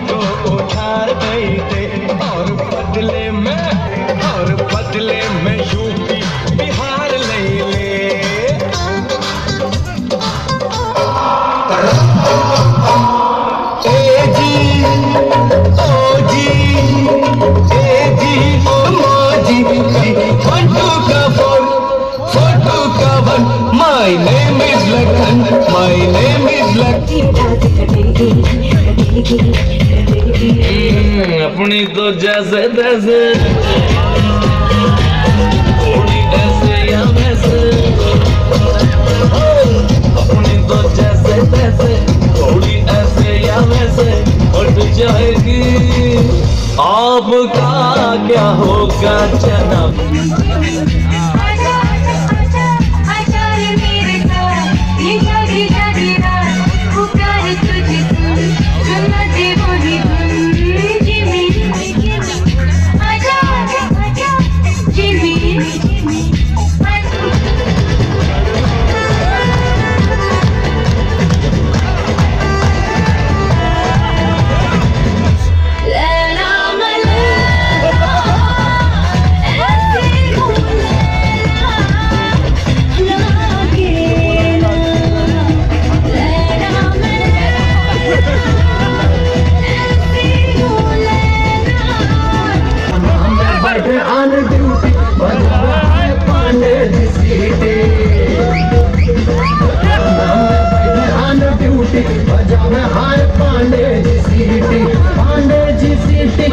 मुझको उछाल गई थे और बदले में यूपी बिहार ले ले। ओ जी मोजी photo cover my name is Lakhan my name is Lakhan. अपनी तो जैसे तैसे थोड़ी ऐसे या वैसे, अपनी तो जैसे तैसे थोड़ी ऐसे या वैसे उठ जाएगी। आपका क्या होगा